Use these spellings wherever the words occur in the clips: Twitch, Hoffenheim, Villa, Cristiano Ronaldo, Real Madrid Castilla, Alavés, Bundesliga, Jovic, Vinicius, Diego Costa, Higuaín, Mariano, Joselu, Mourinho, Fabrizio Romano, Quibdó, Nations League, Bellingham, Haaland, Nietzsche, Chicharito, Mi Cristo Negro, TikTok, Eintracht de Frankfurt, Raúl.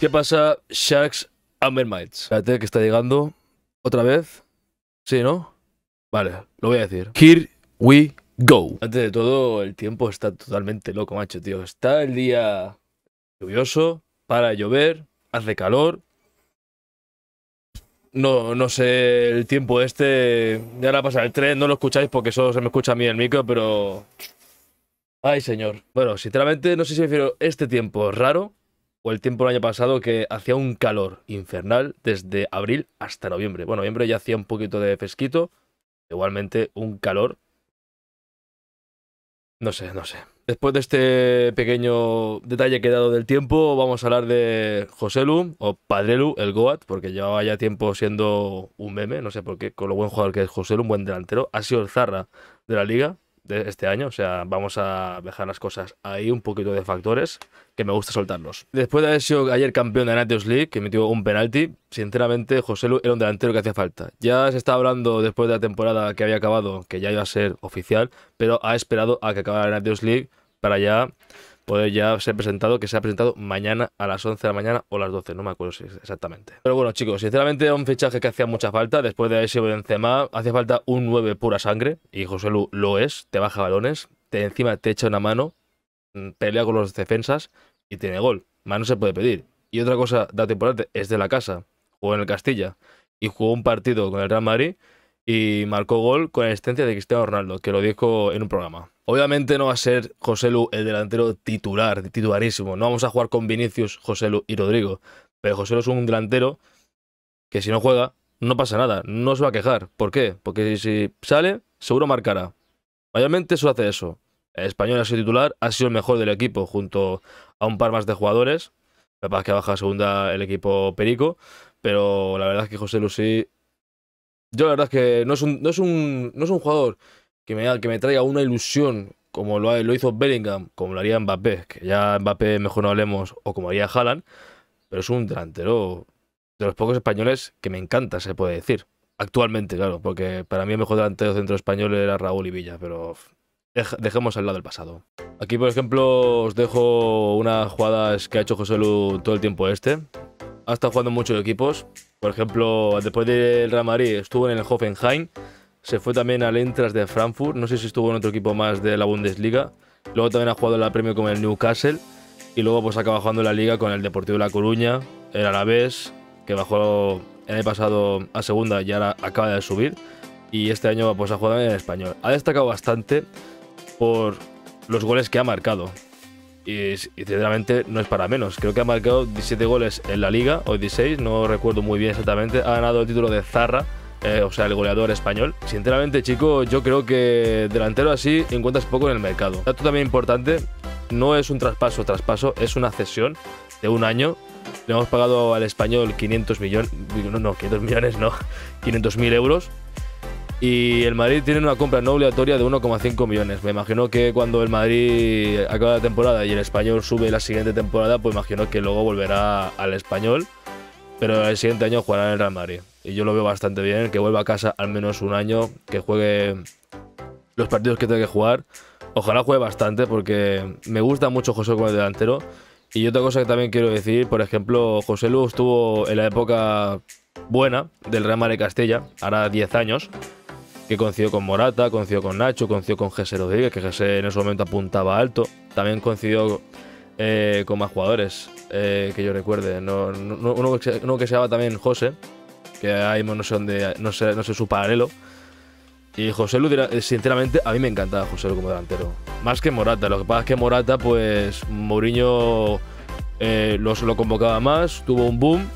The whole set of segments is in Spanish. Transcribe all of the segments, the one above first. ¿Qué pasa, Sharks Amber Mites? Espérate, que está llegando. ¿Otra vez? Sí, ¿no? Vale, lo voy a decir. Here we go. Antes de todo, el tiempo está totalmente loco, macho, tío. Está el día lluvioso, para llover, hace calor. No sé el tiempo este. Ya ahora pasa el tren, no lo escucháis porque solo se me escucha a mí el micro, pero... Ay, señor. Bueno, sinceramente no sé si prefiero este tiempo raro o el tiempo del año pasado que hacía un calor infernal desde abril hasta noviembre. Bueno, noviembre ya hacía un poquito de fresquito. Igualmente un calor. No sé. Después de este pequeño detalle que he dado del tiempo, vamos a hablar de Joselu, o Padrelu, el Goat, porque llevaba ya tiempo siendo un meme, no sé por qué, con lo buen jugador que es Joselu, un buen delantero. Ha sido el Zarra de la liga de este año, o sea, vamos a dejar las cosas ahí, un poquito de factores que me gusta soltarlos. Después de haber sido ayer campeón de Nations League, que metió un penalti, sinceramente Joselu era un delantero que hacía falta. Ya se está hablando después de la temporada que había acabado, que ya iba a ser oficial, pero ha esperado a que acabara la Nations League para ya poder ya ser presentado, que se ha presentado mañana a las 11 de la mañana o las 12, no me acuerdo si exactamente. Pero bueno, chicos, sinceramente era un fichaje que hacía mucha falta. Después de haber sido Benzema, hacía falta un 9 pura sangre, y Joselu lo es, te baja balones, encima te echa una mano, pelea con los defensas y tiene gol. Más no se puede pedir. Y otra cosa dato importante, es de la casa, jugó en el Castilla y jugó un partido con el Real Madrid y marcó gol con la asistencia de Cristiano Ronaldo, que lo dijo en un programa. Obviamente no va a ser Joselu el delantero titular, titularísimo. No vamos a jugar con Vinicius, Joselu y Rodrigo. Pero Joselu es un delantero que si no juega, no pasa nada. No se va a quejar. ¿Por qué? Porque si sale, seguro marcará. Mayormente solo hace eso. El Español ha sido titular, ha sido el mejor del equipo junto a un par más de jugadores. La verdad es que baja a segunda el equipo Perico. Pero la verdad es que Joselu sí... Yo la verdad es que no es un jugador... Que me traiga una ilusión como lo hizo Bellingham, como lo haría Mbappé, que ya Mbappé mejor no hablemos, o como haría Haaland, pero es un delantero de los pocos españoles que me encanta, se puede decir. Actualmente, claro, porque para mí el mejor delantero centro español era Raúl y Villa, pero dejemos al lado el pasado. Aquí, por ejemplo, os dejo unas jugadas que ha hecho Joselu todo el tiempo este. Ha estado jugando en muchos equipos, por ejemplo, después del Real Madrid estuvo en el Hoffenheim. Se fue también al Eintracht de Frankfurt, no sé si estuvo en otro equipo más de la Bundesliga. Luego también ha jugado en la Premier con el Newcastle. Y luego pues acaba jugando en la Liga con el Deportivo de La Coruña, el Alavés, que bajó el año pasado a segunda y ahora acaba de subir. Y este año pues ha jugado en el Español. Ha destacado bastante por los goles que ha marcado. Y sinceramente no es para menos. Creo que ha marcado 17 goles en la Liga, o 16, no recuerdo muy bien exactamente. Ha ganado el título de Zarra. O sea, el goleador español. Sinceramente, chicos, yo creo que delantero así encuentras poco en el mercado. Dato también importante, no es un traspaso, es una cesión de un año. Le hemos pagado al Español 500.000 euros. Y el Madrid tiene una compra no obligatoria de 1,5 millones. Me imagino que cuando el Madrid acaba la temporada y el Español sube la siguiente temporada, pues imagino que luego volverá al Español. Pero el siguiente año jugará en el Real Madrid. Y yo lo veo bastante bien, que vuelva a casa al menos un año, que juegue los partidos que tenga que jugar. Ojalá juegue bastante, porque me gusta mucho Joselu como el delantero. Y otra cosa que también quiero decir, por ejemplo, Joselu estuvo en la época buena del Real Madrid Castilla, ahora 10 años, que coincidió con Morata, coincidió con Nacho, coincidió con Jesé Rodríguez, que Jesé en ese momento apuntaba alto. También coincidió... con más jugadores que yo recuerde, uno que se llama también José, que ahí no sé su paralelo. Y Joselu, sinceramente, a mí me encantaba Joselu como delantero, más que Morata. Lo que pasa es que Morata, pues Mourinho lo convocaba más, tuvo un boom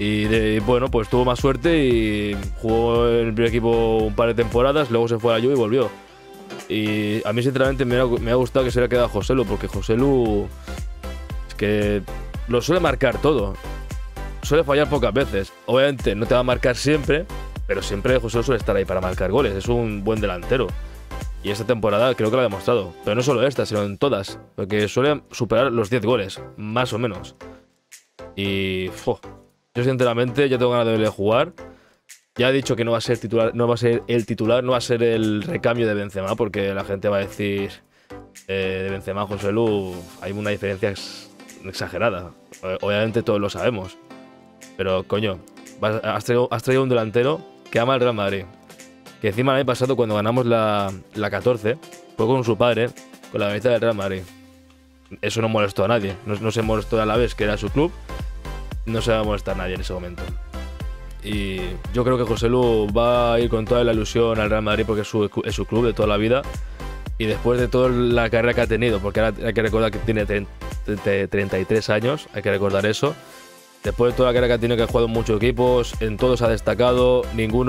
y bueno, pues tuvo más suerte y jugó en el primer equipo un par de temporadas, luego se fue a la Juve y volvió. Y a mí sinceramente me ha gustado que se le haya quedado Joselu, porque Joselu es que lo suele marcar todo, suele fallar pocas veces. Obviamente no te va a marcar siempre, pero siempre Joselu suele estar ahí para marcar goles, es un buen delantero. Y esta temporada creo que lo ha demostrado, pero no solo esta, sino en todas, porque suele superar los 10 goles, más o menos. Y yo sinceramente ya tengo ganas de verle jugar. Ya he dicho que no va a ser titular, no va a ser el titular, no va a ser el recambio de Benzema, porque la gente va a decir de Benzema a Joselu hay una diferencia exagerada. Obviamente todos lo sabemos. Pero, coño, has traído un delantero que ama al Real Madrid. Que encima el año pasado, cuando ganamos la 14, fue con su padre, con la mitad del Real Madrid. Eso no molestó a nadie. No se molestó a Alavés, que era su club. No se va a molestar a nadie en ese momento. Y yo creo que Joselu va a ir con toda la ilusión al Real Madrid porque es su club de toda la vida. Y después de toda la carrera que ha tenido, porque ahora hay que recordar que tiene 33 años, hay que recordar eso. Después de toda la carrera que ha tenido, que ha jugado en muchos equipos, en todos ha destacado, ningún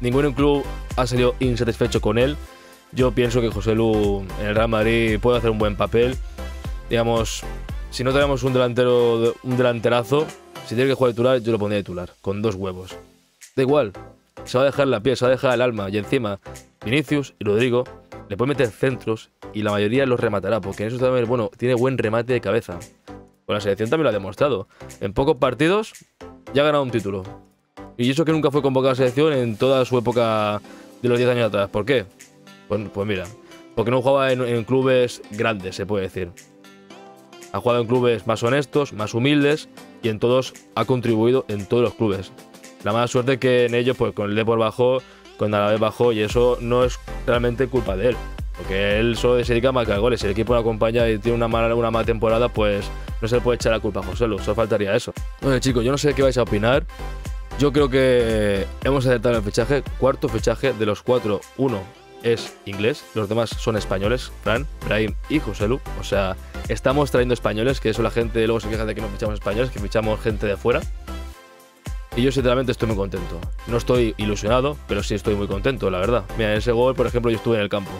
club ha salido insatisfecho con él. Yo pienso que Joselu en el Real Madrid puede hacer un buen papel. Digamos, si no tenemos un delanterazo, si tiene que jugar titular, yo lo pondría titular, con dos huevos. Da igual, se va a dejar la piel, se va a dejar el alma. Y encima, Vinicius y Rodrigo le pueden meter centros y la mayoría los rematará, porque en eso también, bueno, tiene buen remate de cabeza. Con la selección también lo ha demostrado. En pocos partidos ya ha ganado un título. Y eso que nunca fue convocado a la selección en toda su época de los 10 años atrás. ¿Por qué? Pues mira, porque no jugaba en clubes grandes, se puede decir. Ha jugado en clubes más honestos, más humildes, y en todos ha contribuido, en todos los clubes. La mala suerte que en ellos, pues con el Depor bajó, con Alavés bajó, y eso no es realmente culpa de él, porque él solo se dedica a marcar goles. Si el equipo lo acompaña y tiene una mala temporada, pues no se le puede echar la culpa a Joselu, solo faltaría eso. Bueno, chicos, yo no sé qué vais a opinar. Yo creo que hemos acertado el fichaje, cuarto fichaje de los cuatro. Uno es inglés, los demás son españoles, Fran, Brahim y Joselu. O sea, estamos trayendo españoles, que eso la gente luego se queja de que no fichamos españoles, que fichamos gente de fuera. Y yo sinceramente estoy muy contento. No estoy ilusionado, pero sí estoy muy contento, la verdad. Mira, en ese gol, por ejemplo, yo estuve en el campo.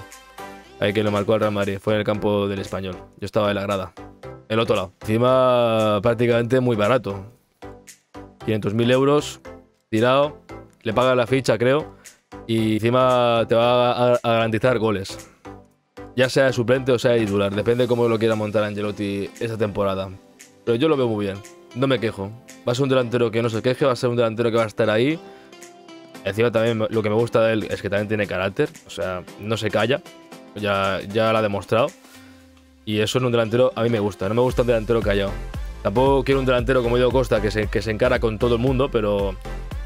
Ahí que lo marcó el Real Madrid, fue en el campo del Español. Yo estaba en la grada, el otro lado. Encima, prácticamente muy barato. 500.000 euros, tirado, le paga la ficha, creo. Y encima te va a garantizar goles. Ya sea de suplente o sea de titular. Depende de cómo lo quiera montar Angelotti esta temporada. Pero yo lo veo muy bien. No me quejo. Va a ser un delantero que no se queje. Va a ser un delantero que va a estar ahí. Encima también lo que me gusta de él es que también tiene carácter. O sea, no se calla. Ya lo ha demostrado. Y eso en un delantero a mí me gusta. No me gusta un delantero callado. Tampoco quiero un delantero como Diego Costa que se encara con todo el mundo, pero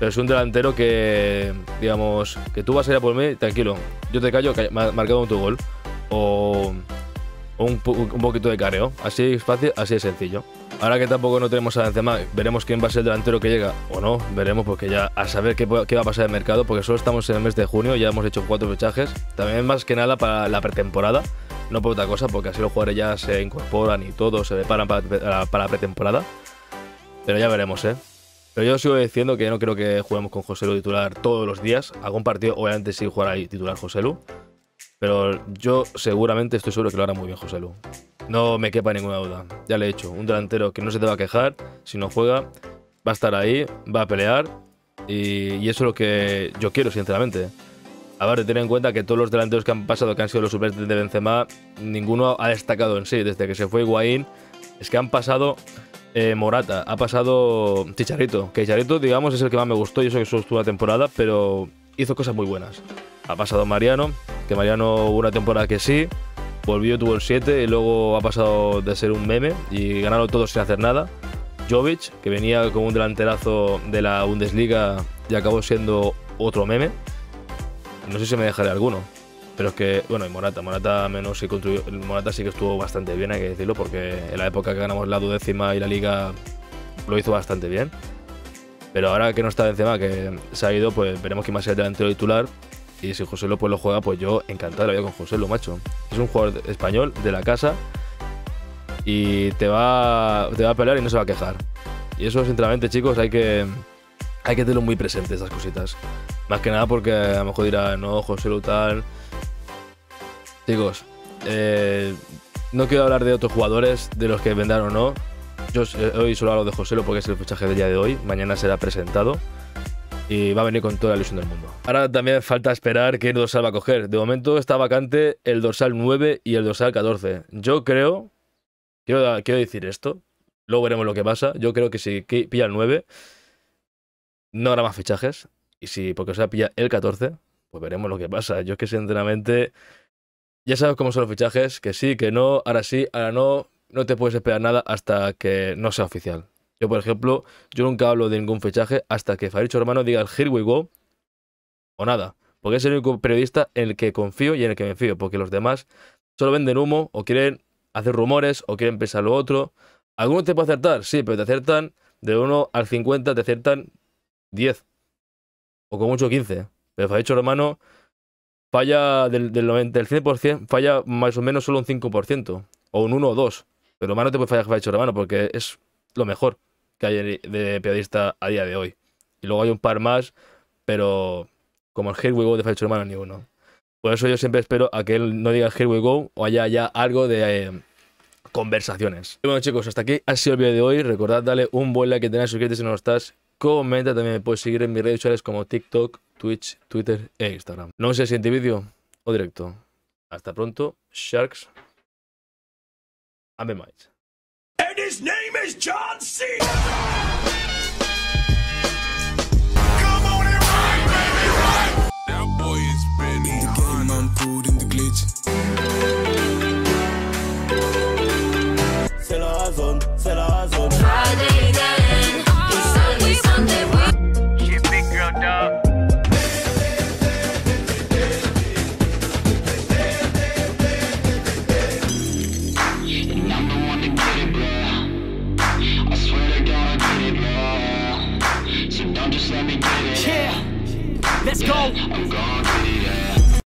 es un delantero que, digamos, que tú vas a ir a por mí, tranquilo, yo te callo, marcando tu gol, o un poquito de careo, así es fácil, así es sencillo. Ahora que tampoco no tenemos a Benzema, veremos quién va a ser el delantero que llega, o no, veremos, porque ya a saber qué va a pasar en el mercado, porque solo estamos en el mes de junio, ya hemos hecho 4 fichajes, también más que nada para la pretemporada, no por otra cosa, porque así los jugadores ya se incorporan y todo, se preparan para la pretemporada, pero ya veremos, ¿eh? Pero yo sigo diciendo que no creo que juguemos con Joselu titular todos los días. Algún partido, obviamente, sí jugará ahí titular Joselu. Pero yo seguramente estoy seguro que lo hará muy bien Joselu. No me quepa ninguna duda. Ya le he dicho, un delantero que no se te va a quejar. Si no juega, va a estar ahí, va a pelear. Y eso es lo que yo quiero, sinceramente. A ver, ten en cuenta que todos los delanteros que han pasado, que han sido los suplentes de Benzema, ninguno ha destacado en sí. Desde que se fue Higuaín, es que han pasado... Morata, ha pasado Chicharito, que Chicharito, digamos, es el que más me gustó, y eso que solo estuvo una temporada, pero hizo cosas muy buenas. Ha pasado Mariano, que Mariano hubo una temporada que sí, volvió, tuvo el 7, y luego ha pasado de ser un meme y ganarlo todo sin hacer nada. Jovic, que venía como un delanterazo de la Bundesliga y acabó siendo otro meme. No sé si me dejaré alguno, pero es que, bueno, y Morata menos sí contribuyó. Morata sí que estuvo bastante bien, hay que decirlo, porque en la época que ganamos la 12ª y la Liga lo hizo bastante bien. Pero ahora que no está Benzema, que se ha ido, pues veremos quién va a ser el delantero titular. Y si Joselu pues lo juega, pues yo encantado de la vida con Joselu, macho. Es un jugador español de la casa y te va a pelear y no se va a quejar. Y eso, sinceramente, chicos, hay que tenerlo muy presente, estas cositas. Más que nada porque a lo mejor dirá, no, Joselu tal... Chicos, no quiero hablar de otros jugadores, de los que vendan o no. Yo hoy solo hablo de Joselu porque es el fichaje del día de hoy. Mañana será presentado y va a venir con toda la ilusión del mundo. Ahora también falta esperar qué dorsal va a coger. De momento está vacante el dorsal 9 y el dorsal 14. Yo creo, quiero decir esto, luego veremos lo que pasa. Yo creo que si pilla el 9, no habrá más fichajes. Y si porque se pilla el 14, pues veremos lo que pasa. Yo es que sinceramente... Ya sabes cómo son los fichajes, que sí, que no, ahora sí, ahora no, no te puedes esperar nada hasta que no sea oficial. Yo, por ejemplo, yo nunca hablo de ningún fichaje hasta que Fabrizio Romano diga el here we go o nada. Porque es el único periodista en el que confío y en el que me fío. Porque los demás solo venden humo o quieren hacer rumores o quieren pensar lo otro. Algunos te pueden acertar, sí, pero te aciertan de 1 al 50, te aciertan 10. O con mucho 15. Pero Fabrizio Romano falla del 100%, falla más o menos solo un 5%. O un 1 o 2. Pero Romano te puede fallar Fabrizio Romano porque es lo mejor que hay de periodista a día de hoy. Y luego hay un par más, pero como el here we go de Fabrizio Romano, ni uno. Por eso yo siempre espero a que él no diga here we go o haya ya algo de conversaciones. Y bueno, chicos, hasta aquí ha sido el vídeo de hoy. Recordad darle un buen like, que tengáis, suscribirte si no lo estás. Comenta, también me puedes seguir en mis redes sociales como TikTok, Twitch, Twitter e Instagram. Nos vemos en el siguiente vídeo o directo. Hasta pronto, Sharks. And be might. And his name is John C. Let's go. I'm gone.